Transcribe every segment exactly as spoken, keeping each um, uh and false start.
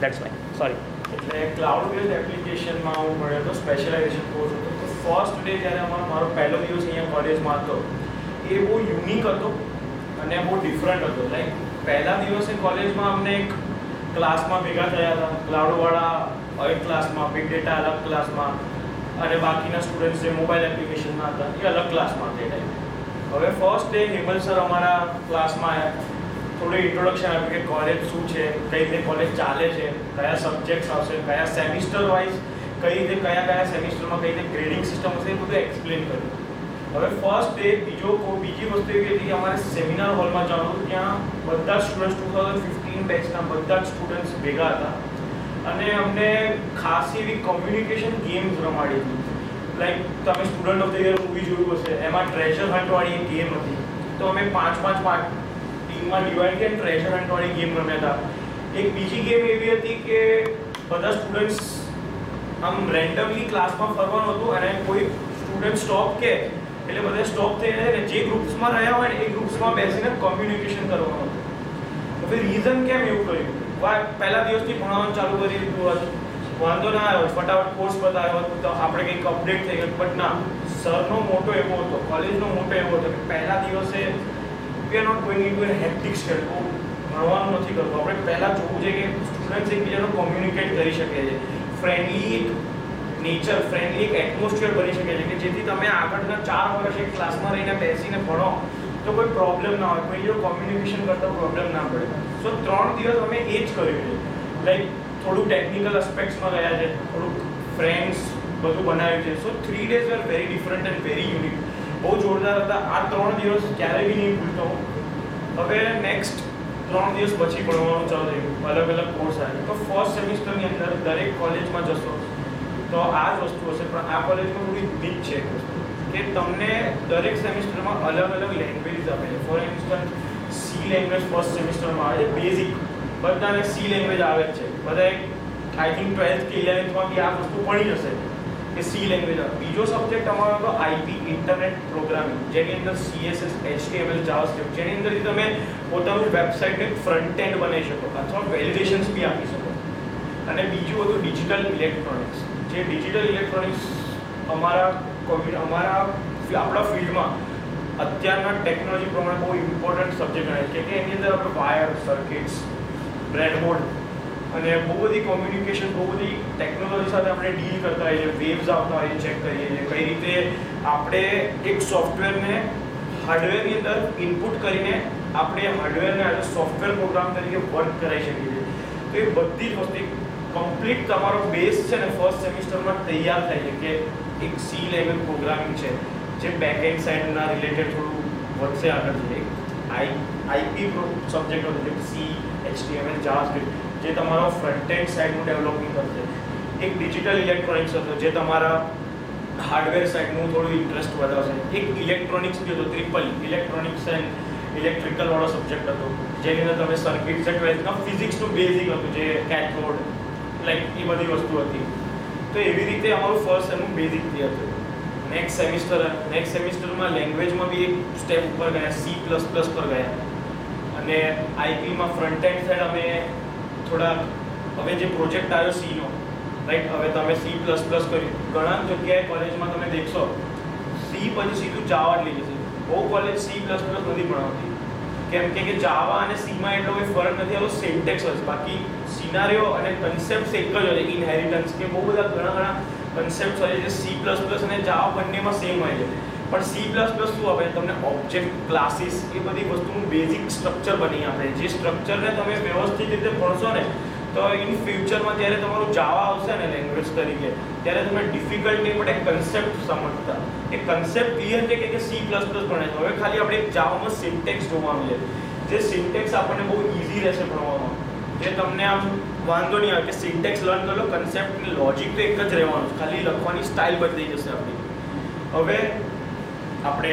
That's why. Sorry. Like cloud-based application માં મળે તો specialization course હતો તો first today જ્યારે અમારો મારો પહેલો use અહીંયા કોલેજમાં હતો એ બહુ યુનિક હતો અને બહુ ડિફરન્ટ હતો. લાઈક પહેલા દિવસે કોલેજમાં અમને એક ક્લાસમાં ભેગા થયા હતા ક્લાઉડવાળા એક ક્લાસમાં બિગ ડેટા અલગ ક્લાસમાં અને બાકીના સ્ટુડન્ટ્સ જે મોબાઈલ એપ્લિકેશનમાં હતા એ અલગ ક્લાસમાં તે ટાઈમે. હવે ફર્સ્ટ ડે હેમલ સર અમારા ક્લાસમાં આવ્યા, થોડું ઇન્ટ્રોડક્શન આપ્યું કે કોલેજ શું છે, કઈ રીતે કોલેજ ચાલે છે, કયા સબ્જેક્ટ્સ આવશે, કયા સેમિસ્ટર વાઇઝ કઈ રીતે કયા કયા સેમિસ્ટરમાં કઈ રીતે ગ્રેડિંગ સિસ્ટમ હશે એ બધું એક્સપ્લેન કર્યું. હવે ફર્સ્ટ ડે બીજો બીજી વસ્તુ એવી હતી કે અમારે સેમિનાર હોલમાં જવાનું હતું, ત્યાં બધા જ સ્ટુડન્ટ્સ ટુ થાઉઝન્ડ ફિફ્ટીન બેચના બધા જ સ્ટુડન્ટ્સ ભેગા હતા અને અમને ખાસ એવી કોમ્યુનિકેશન ગેમ્સ રમાડી હતી. લાઈક તમે student of the year movie જોયું હશે, એમાં ટ્રેઝર હન્ટવાળી એક ગેમ હતી તો અમે પાંચ પાંચ પાંચ માં ડિવાઇડ કે ટ્રેઝર હન્ટવાળી ગેમ રમ્યા હતા. એક બીજી ગેમ એવી હતી કે બધા સ્ટુડન્ટ્સ આમ રેન્ડમલી ક્લાસમાં ફરવાનું હતું અને કોઈ સ્ટુડન્ટ સ્ટોપ કે એટલે બધા સ્ટોપ થઈને અને જે ગ્રુપ્સમાં રહ્યા હોય ને એ ગ્રુપ્સમાં બેસીને કોમ્યુનિકેશન કરવાનું હતું. હવે રીઝન કેમ એવું કર્યું, પહેલા દિવસથી ભણાવવાનું ચાલુ કરી દીધું હતું, વાંધો ના આવ્યો, ફટાફટ કોર્સ બતાવ્યો હતો તો આપણે કંઈક અપડેટ થઈ ગયું. બટ ના, સરનો મોટો એવો હતો, કોલેજનો મોટો એવો હતો કે પહેલા દિવસે we are not going into a hectic schedule. ભણવાનું નથી કરવું, આપણે પહેલાં જોવું છે કે સ્ટુડન્ટ્સ એકબીજાનું કોમ્યુનિકેટ કરી શકે છે, ફ્રેન્ડલી નેચર ફ્રેન્ડલી એક એટમોસ્ફિયર બની શકે છે કે જેથી તમે આગળના ચાર વર્ષ એક ક્લાસમાં રહીને બેસીને ભણો તો કોઈ પ્રોબ્લેમ ના હોય, કોઈ જો કોમ્યુનિકેશન કરતો પ્રોબ્લેમ ના પડે. સો ત્રણ દિવસ અમે એ જ કર્યું છે. લાઈક થોડું ટેકનિકલ એસ્પેક્ટ્સમાં ગયા છે, થોડુંક ફ્રેન્ડ્સ બધું બનાવ્યું છે. So three days are very different and very unique, બહુ જોરદાર હતા. આ ત્રણ દિવસ ક્યારેય બી નહીં ભૂલતો હું. હવે નેક્સ્ટ ત્રણ દિવસ પછી ભણવાનું ચાલુ થયું, અલગ અલગ કોર્સ આવે તો ફર્સ્ટ સેમિસ્ટરની અંદર દરેક કોલેજમાં જશો તો આ જ વસ્તુ હશે, પણ આ કોલેજમાં થોડી યુનિક છે કે તમને દરેક સેમિસ્ટરમાં અલગ અલગ લેંગ્વેજીસ આપે છે. For instance C language first સેમિસ્ટરમાં આવે છે, બેઝિક બધાને સી લેંગ્વેજ આવે જ છે, બધા આઈ થિંક ટ્વેલ્થ કે ઇલેવન્થમાં બી આ વસ્તુ ભણી જશે કે સી લેંગ્વેજ. બીજો સબ્જેક્ટ અમારો હતો આઈપી ઇન્ટરનેટ પ્રોગ્રામિંગ, જેની અંદર સીએસએસ એચટીએમએલ જાવાસ્ક્રિપ્ટ, જેની અંદરથી તમે પોતાનું વેબસાઇટને ફ્રન્ટ એન્ડ બનાવી શકો અથવા વેલિડેશન્સ બી આપી શકો. અને બીજું હતું ડિજિટલ ઇલેક્ટ્રોનિક્સ, જે ડિજિટલ ઇલેક્ટ્રોનિક્સ અમારા કોવિડ અમારા આપણા ફિલ્ડમાં અત્યારના ટેકનોલોજી પ્રમાણે બહુ ઇમ્પોર્ટન્ટ સબ્જેક્ટ ગણાય છે કે એની અંદર આપણે વાયર સર્કિટ્સ બ્રેડબોર્ડ અને બહુ બધી કોમ્યુનિકેશન બહુ બધી ટેકનોલોજી સાથે આપણે ડીલ કરતા હોઈએ છીએ, વેવ્સ આવતા હોઈએ, ચેક કરીએ છીએ કઈ રીતે આપણે એક સોફ્ટવેરને હાર્ડવેરની અંદર ઇનપુટ કરીને આપણે હાર્ડવેરને આજે સોફ્ટવેર પ્રોગ્રામ તરીકે વર્ક કરાવી શકીએ છીએ. તો એ બધી જ વસ્તુ કમ્પ્લીટ તમારો બેઝ છે ને ફર્સ્ટ સેમિસ્ટરમાં તૈયાર થાય છે કે એક સી લેવલ પ્રોગ્રામિંગ છે જે બેકએન્ડ સાઇડના રિલેટેડ થોડું વધશે આગળ છે. આઈ આઈપી સબ્જેક્ટ હતો જે સી એચટીએમએલ જાવાસ્ક્રિપ્ટ જે તમારો ફ્રન્ટ એન્ડ સાઇડનું ડેવલપિંગ કરશે. એક ડિજિટલ ઇલેક્ટ્રોનિક્સ હતો જે તમારા હાર્ડવેર સાઇડનું થોડું ઇન્ટરેસ્ટ વધારશે. એક ઇલેક્ટ્રોનિક્સ બી હતો, ટ્રિપલ ઇલેક્ટ્રોનિક્સ એન્ડ ઇલેક્ટ્રિકલવાળો સબ્જેક્ટ હતો જેની અંદર તમે સર્કિટ છે, ટ્વેલ્થમાં ફિઝિક્સનું બેઝિક હતું જે કેથોડ લાઈક એ બધી વસ્તુ હતી. તો એવી રીતે અમારું ફર્સ્ટ એનું બેઝિક જે હતું. નેક્સ્ટ સેમિસ્ટર નેક્સ્ટ સેમિસ્ટરમાં લેંગ્વેજમાં બી એક સ્ટેપ ઉપર ગયા, સી પ્લસ પ્લસ પર ગયા અને આઈપીમાં ફ્રન્ટ એન્ડ સાઇડ અમે થોડા હવે જે પ્રોજેક્ટ આવ્યો સીનો, રાઈટ, હવે તમે સી પ્લસ પ્લસ કર્યું, ઘણા જગ્યાએ કોલેજમાં તમે દેખશો સી પછી સીધું જાવા જ લઈ જશે. બહુ કોલેજ સી પ્લસ પ્લસ નથી ભણાવતી કેમ કે જાવા અને સીમાં એટલો કોઈ ફરક નથી આવ્યો, સિન્ટેક્સ જ, બાકી સિનારીઓ અને કન્સેપ્ટ એક જ હોય. ઇનહેરિટન્સ કે બહુ બધા ઘણા ઘણા કન્સેપ્ટ હોય જે સી પ્લસ પ્લસ અને જાવા બંનેમાં સેમ હોય છે, પણ સી પ્લસ પ્લસ શું આપે તમને ઓબ્જેક્ટ ક્લાસીસ એ બધી વસ્તુનું બેઝિક સ્ટ્રક્ચર બની આપે, જે સ્ટ્રક્ચરને તમે વ્યવસ્થિત રીતે ભણશો ને તો ઇન ફ્યુચરમાં જ્યારે તમારું જાવા આવશે ને લેંગ્વેજ તરીકે ત્યારે તમે ડિફિકલ્ટી માટે કન્સેપ્ટ સમજતા એ કન્સેપ્ટ ક્લિયર છે કે સી પ્લસ પ્લસ ભણે છે. હવે ખાલી આપણે એક જાવામાં સિન્ટેક્સ જોવાનું છે, જે સિન્ટેક્સ આપણને બહુ ઇઝી રહેશે ભણવામાં, જે તમને આમ વાંધો નહીં આવે કે સિન્ટેક્સ લર્ન કરો, કન્સેપ્ટ અને લોજિક તો એક જ રહેવાનું, ખાલી લખવાની સ્ટાઇલ બદલાઈ જશે આપણી. હવે આપણે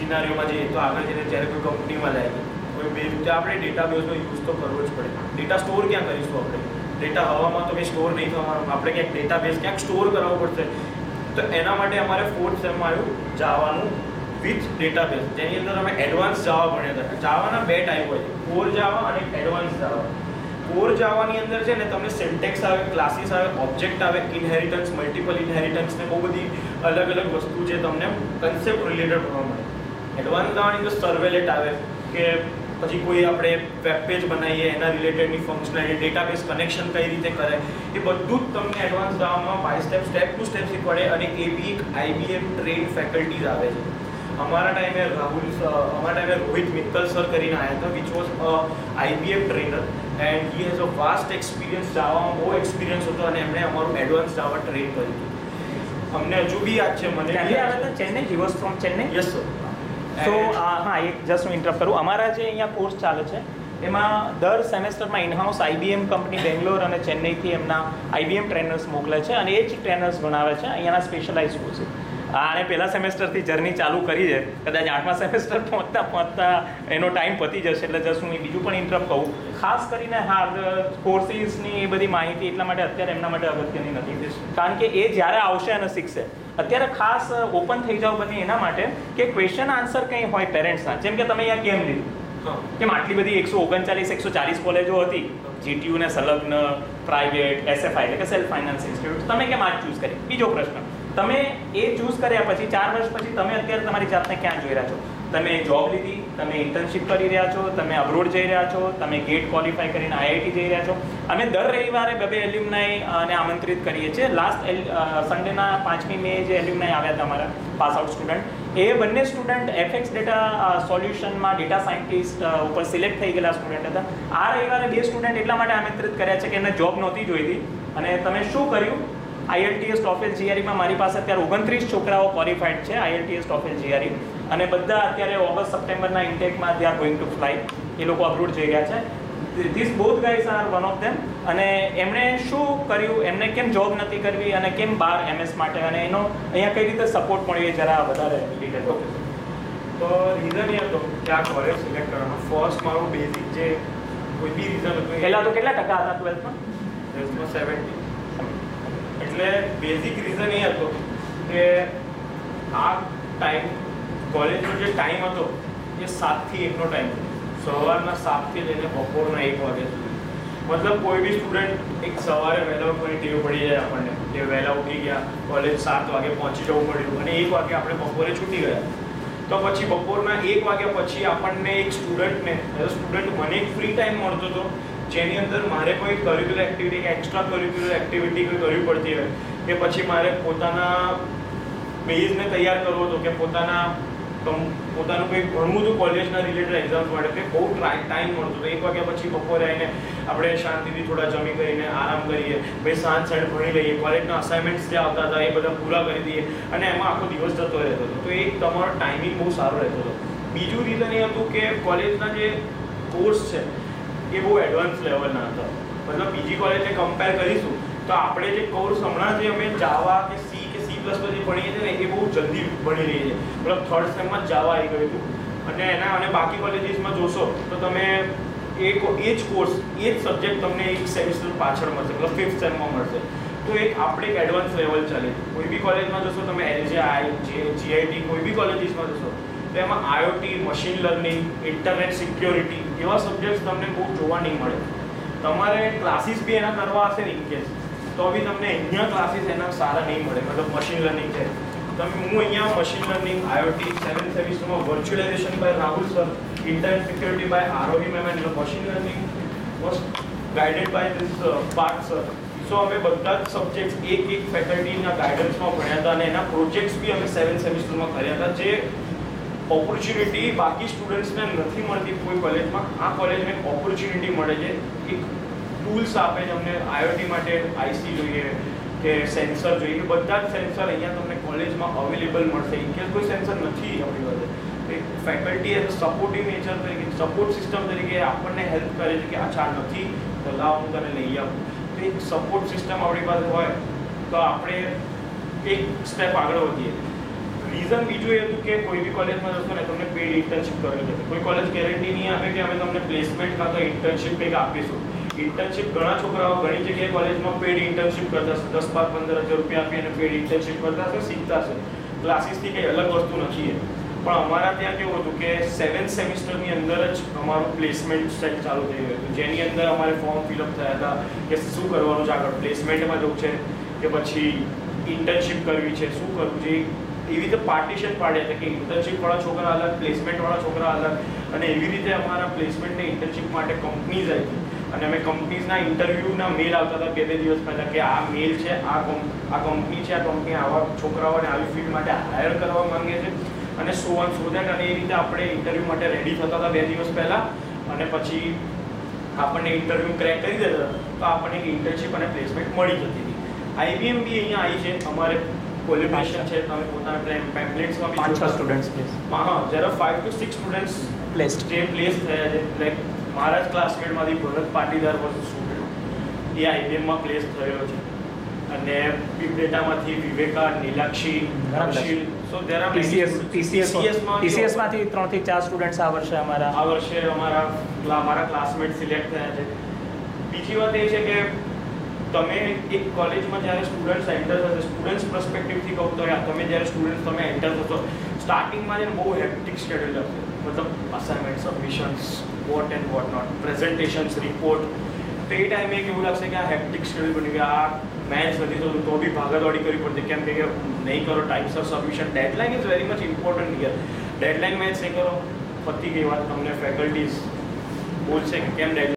સિનારીઓમાં જઈએ તો આગળ જઈને જ્યારે કોઈ કંપનીમાં લાવીએ કોઈ બે રીતે આપણે ડેટાબેઝનો યુઝ તો કરવો જ પડે. ડેટા સ્ટોર ક્યાં કરીશું આપણે, ડેટા હવામાં તો કંઈ સ્ટોર નહીં થવાનો, આપણે ક્યાંક ડેટાબેઝ ક્યાંક સ્ટોર કરાવવો પડશે. તો એના માટે અમારે ફોર્થ સેમમાં આવ્યું જાવાનું વિથ ડેટાબેઝ, જેની અંદર અમે એડવાન્સ જાવા ભણ્યા હતા. જાવાના બે ટાઈપ હોય છે, કોર જાવા અને એડવાન્સ જાવા. કોર જાવાની અંદર છે ને તમને સિન્ટેક્સ આવે, ક્લાસીસ આવે, ઓબ્જેક્ટ આવે, ઇનહેરિટન્સ, મલ્ટિપલ ઇનહેરિટન્સ ને બહુ બધી અલગ અલગ વસ્તુ જે તમને કન્સેપ્ટ રિલેટેડ ભણવા મળે. એડવાન્સ જાવાની અંદર સર્વેલેટ આવે કે પછી કોઈ આપણે વેબ પેજ બનાવીએ એના રિલેટેડની ફંક્શનાલિટી, ડેટાબેઝ કનેક્શન કઈ રીતે કરે, એ બધું જ તમને એડવાન્સ જાવામાં by step step to step શીખવાડે. અને એ બી એક આઈબીએમ ટ્રેન ફેકલ્ટીઝ આવે છે. અમારા ટાઈમે રાહુલ અમારા ટાઈમે રોહિત મિત્તલ સર કરીને આવ્યા હતા, which was a IBM trainer and he has a vast experience, જાવામાં બહુ એક્સપિરિયન્સ હતો અને એમણે અમારું એડવાન્સ જાવા ટ્રેન કર્યું હતું. અમને હજુ બી યાદ છે. મને Chennai, he was from Chennai. Yes sir. So હા, એક જસ્ટ હું ઇન્ટરપ્ટ કરું. અમારા જે અહીંયા કોર્સ ચાલે છે એમાં દર સેમેસ્ટરમાં ઇનહાઉસ આઈબીએમ કંપની બેંગ્લોર અને ચેન્નઈથી એમના આઈબીએમ ટ્રેનર્સ મોકલે છે અને એ જ ટ્રેનર્સ ભણાવે છે અહીંયાના સ્પેશિયલાઇઝ કોર્સ. આને પહેલાં સેમેસ્ટરથી જર્ની ચાલુ કરી છે, કદાચ આઠમા સેમેસ્ટર પહોંચતા પહોંચતા એનો ટાઈમ પતી જશે. એટલે જસ્ટ હું બીજું પણ ઇન્ટરપ્ટ કહું, ખાસ કરીને હા કોર્સિસની એ બધી માહિતી એટલા માટે અત્યારે એમના માટે અગત્યની નથી, કારણ કે એ જ્યારે આવશે અને શીખશે. અત્યારે ખાસ ઓપન થઈ જાવ બને એના માટે કે ક્વેશ્ચન આન્સર કંઈ હોય પેરેન્ટ્સના, જેમ કે તમે અહીંયા કેમ લીધું, કેમ આટલી બધી એકસો ઓગણચાલીસ એકસો ચાલીસ કોલેજો હતી જીટીયુને સંલગ્ન, પ્રાઇવેટ, એસએફઆઈ એટલે કે સેલ્ફ ફાઇનાન્સ ઇન્સ્ટિટ્યૂટ, તમે કેમ આ ચૂઝ કરી? બીજો પ્રશ્ન, તમે એ ચૂઝ કર્યા પછી ચાર વર્ષ પછી તમે અત્યારે તમારી જાતને ક્યાં જોઈ રહ્યા છો? તમે જોબ લીધી, તમે ઇન્ટર્નશીપ કરી રહ્યા છો, તમે અબ્રોડ જઈ રહ્યા છો, તમે ગેટ ક્વોલિફાય કરીને આઈઆઈટી જઈ રહ્યા છો. અમે દર રવિવારે બબે એલ્યુમનાઈને આમંત્રિત કરીએ છીએ. લાસ્ટ સન્ડેના પાંચમી મે જે એલ્યુમનાઈ આવ્યા હતા અમારા પાસ આઉટ સ્ટુડન્ટ, એ બંને સ્ટુડન્ટ એફએક્સ ડેટા સોલ્યુશનમાં ડેટા સાયન્ટિસ્ટ ઉપર સિલેક્ટ થઈ ગયેલા સ્ટુડન્ટ હતા. આ રવિવારે બે સ્ટુડન્ટ એટલા માટે આમંત્રિત કર્યા છે કે એને જોબ નહોતી જોઈતી અને તમે શું કર્યું? આઈએલટીએસ, ટોફેલ, જીઆરઈમાં મારી પાસે અત્યારે ઓગણત્રીસ છોકરાઓ ક્વોલિફાઈડ છે, આઈએલટીએસ, ટોફેલ, જીઆરઈ, અને બધા અત્યારે ઓગસ્ટ સપ્ટેમ્બરના ઇન્ટેકમાં they are going to fly, એ લોકો અબ્રોડ જઈ રહ્યા છે. This both guys are one of them. અને એમણે શું કર્યું, એમને કેમ જોબ નથી કરવી અને કેમ બાર એમએસ માટે, અને એનો અહીંયા કઈ રીતે સપોર્ટ મળ્યો એ જરા વધારે ડિટેલ હતો. તો રીઝન એ હતો કે આ કોલેજ સિલેક્ટ કરવાનો ફર્સ્ટ મારો બેઝિક જે કોઈ બી રીઝન હતું, પહેલાં તો કેટલા ટકા હતા ટ્વેલ્થમાં? ટ્વેલ્થમાં સેવન્ટી. એટલે બેઝિક રીઝન એ હતો કે આ ટાઈમ કોલેજનો જે ટાઈમ હતો એ સાતથી એકનો ટાઈમ હતો, સવારના સાતથી લઈને બપોરના એક વાગ્યા સુધી. મતલબ કોઈ બી સ્ટુડન્ટ એક સવારે વહેલા ઉઠવાની ટેવ પડી જાય આપણને કે વહેલા ઉઠી ગયા, કોલેજ સાત વાગે પહોંચી જવું પડ્યું અને એક વાગે આપણે બપોરે છૂટી ગયા. તો પછી બપોરના એક વાગ્યા પછી આપણને એક સ્ટુડન્ટને એઝ અ સ્ટુડન્ટ મને એક ફ્રી ટાઈમ મળતો હતો, જેની અંદર મારે કોઈ કરિક્યુલર એક્ટિવિટી કે એક્સ્ટ્રા કરિક્યુલર એક્ટિવિટી કોઈ કરવી પડતી હોય કે પછી મારે પોતાના બેઝને તૈયાર કરવો હતો કે પોતાના પોતાનું કંઈક ભણવું હતું કોલેજના રિલેટેડ એક્ઝામ્સ માટે, કંઈક બહુ ટ્રાય ટાઈમ મળતો હતો. એક વાગ્યા પછી બપોરે આવીને આપણે શાંતિથી થોડા જમી કરીને આરામ કરીએ, ભાઈ સાંજ સાંજ ભણી લઈએ, કોલેજના અસાઇનમેન્ટ્સ જે આવતા હતા એ બધા પૂરા કરી દઈએ અને એમાં આખો દિવસ જતો રહેતો હતો. તો એ તમારો ટાઈમિંગ બહુ સારો રહેતો હતો. બીજું રીઝન એ હતું કે કોલેજના જે કોર્સ છે એ બહુ એડવાન્સ લેવલના હતા. મતલબ બીજી કોલેજને કમ્પેર કરીશું તો આપણે જે કોર્સ હમણાં જે અમે જાવા કે સી કે સી પ્લસ પ્લસ જે ભણીએ છીએ ને એ બહુ જલ્દી ભણી રહીએ છીએ. મતલબ થર્ડ સેમમાં જ જાવા આવી ગયું હતું અને એના અને બાકી કોલેજીસમાં જોશો તો તમે એ એ જ કોર્સ એ જ સબ્જેક્ટ તમને એક સેમિસ્ટર પાછળ મળશે, મતલબ ફિફ્થ સેમમાં મળશે. તો એક આપણે એક એડવાન્સ લેવલ ચાલે. કોઈ બી કોલેજમાં જશો તમે એલજે આઈ જીઆઈટી કોઈ બી કોલેજીસમાં જશો તો એમાં IoT, machine learning, internet security એવા સબ્જેક્ટ્સ તમને બહુ જોવા નહીં મળે. તમારે ક્લાસીસ બી એના કરવા હશે ને ઇનકેસ તો બી તમને અહીંયા ક્લાસીસ એના સારા નહીં મળે. મતલબ મશીન લર્નિંગ છે, તમે હું અહીંયા મશીન લર્નિંગ, આઈઓટી, સેવન સેવિસમાં virtualization by Rahul sir, internet security by Arohi ma'am and machine learning was guided by this Parth sir. So અમે બધા જ સબ્જેક્ટ્સ એક એક ફેકલ્ટીના ગાઈડન્સમાં ભણ્યા હતા અને એના પ્રોજેક્ટ્સ બી અમે સેવન સેમિસ્ટરમાં કર્યા હતા, જે ઓપોર્ચ્યુનિટી બાકી સ્ટુડન્ટ્સને નથી મળતી કોઈ કોલેજમાં. આ કોલેજને એક ઓપોર્ચ્યુનિટી મળે છે, એક ટૂલ્સ આપે છે અમને આઈઓટી માટે, આઈસી જોઈએ કે સેન્સર જોઈએ, બધા જ સેન્સર અહીંયા તમને કોલેજમાં અવેલેબલ મળશે. ઇનકેસ કોઈ સેન્સર નથી આપણી પાસે, એક faculty as a supportive nature તરીકે સપોર્ટ સિસ્ટમ તરીકે આપણને હેલ્પ કરે છે કે અચ્છા નથી તો લાવ હું તને લઈ આપું. તો એક સપોર્ટ સિસ્ટમ આપણી પાસે હોય તો આપણે એક સ્ટેપ આગળ વધીએ. રીઝન બીજું એ હતું કે કોઈ બી કોલેજમાં જશો ને તમને પેઇડ ઇન્ટર્નશીપ કરવી જશે. કોઈ કોલેજ ગેરંટી નહીં આપે કે અમે તમને પ્લેસમેન્ટ કાં તો ઇન્ટર્નશીપ કંઈક આપીશું. ઇન્ટર્નશીપ ઘણા છોકરાઓ ઘણી જગ્યાએ કોલેજમાં પેઇડ ઇન્ટર્નશીપ કરતા હશે, દસ બાર પંદર હજાર રૂપિયા આપી અને પેઇડ ઇન્ટર્નશીપ કરતા હશે, શીખતા હશે. ક્લાસીસથી કંઈ અલગ વસ્તુ નથી એ. પણ અમારા ત્યાં કેવું હતું કે સેવન્થ સેમિસ્ટરની અંદર જ અમારું પ્લેસમેન્ટ સેટ ચાલુ થઈ ગયું હતું, જેની અંદર અમારે ફોર્મ ફિલઅપ થયા હતા કે શું કરવાનું છે, આગળ પ્લેસમેન્ટમાં જવું છે કે પછી ઇન્ટર્નશીપ કરવી છે, શું કરવું છે. એવી રીતે પાર્ટીશન પાડે એટલે કે ઇન્ટર્નશીપવાળા છોકરા અલગ, પ્લેસમેન્ટવાળા છોકરા અલગ, અને એવી રીતે અમારા પ્લેસમેન્ટને ઇન્ટર્નશીપ માટે કંપનીઝ આવી અને અમે કંપનીઝના ઇન્ટરવ્યૂના મેલ આવતા હતા બે બે દિવસ પહેલાં કે આ મેલ છે, આ આ કંપની છે, આ કંપની આવા છોકરાઓને આવી ફિલ્ડ માટે હાયર કરવા માંગે છે અને સો વન સો દેટ. અને એ રીતે આપણે ઇન્ટરવ્યૂ માટે રેડી થતા હતા બે દિવસ પહેલાં અને પછી આપણને ઇન્ટરવ્યૂ ક્રેક કરી દેતા તો આપણને એક ઇન્ટર્નશીપ અને પ્લેસમેન્ટ મળી જતી હતી. આઈબીએમ બી અહીંયા આવી છે, અમારે ક્વોલિફિકેશન છે, તમે પોતાના પેમ્પલેટ્સમાં પાંચ છ સ્ટુડન્ટ્સ હા જરા five to six students place જે પ્લેસ થયા છે. લાઈક મારા જ ક્લાસમેટમાંથી ભરત પાટીદાર વર્ષ સ્ટુડન્ટ એ આઈબીએમમાં પ્લેસ થયો છે અને બિગ ડેટામાંથી Viveka, Nilakshi, Rakshil, so there are ટીસીએસમાંથી ત્રણ થી ચાર સ્ટુડન્ટ્સ આ વર્ષે અમારા આ વર્ષે અમારા મારા ક્લાસમેટ સિલેક્ટ થયા છે. બીજી વાત એ છે કે તમે એક કોલેજમાં જ્યારે સ્ટુડન્ટ્સ એન્ટર થશે, સ્ટુડન્ટ્સ પર્સ્પેક્ટિવથી કહું તો તમે જ્યારે સ્ટુડન્ટ્સ તમે એન્ટર થશો સ્ટાર્ટિંગમાં જ બહુ હેક્ટિક શેડ્યુલ હશે, મતલબ assignment, submissions, what and what not, presentations, report. તો એ ટાઈમે એક એવું લાગશે કે આ હેક્ટિક શેડ્યુલ બની ગયા, આ મેચ નથી થતું તો બી ભાગાદોડી કરવી પડતી કેમ કે નહીં કરો ટાઈમસર submission. Deadline is very much important here. Deadline match નહીં કરો, પતી ગઈ વાત. તમને ફેકલ્ટીઝ બોલશે કે કેમ ડેડલાઇન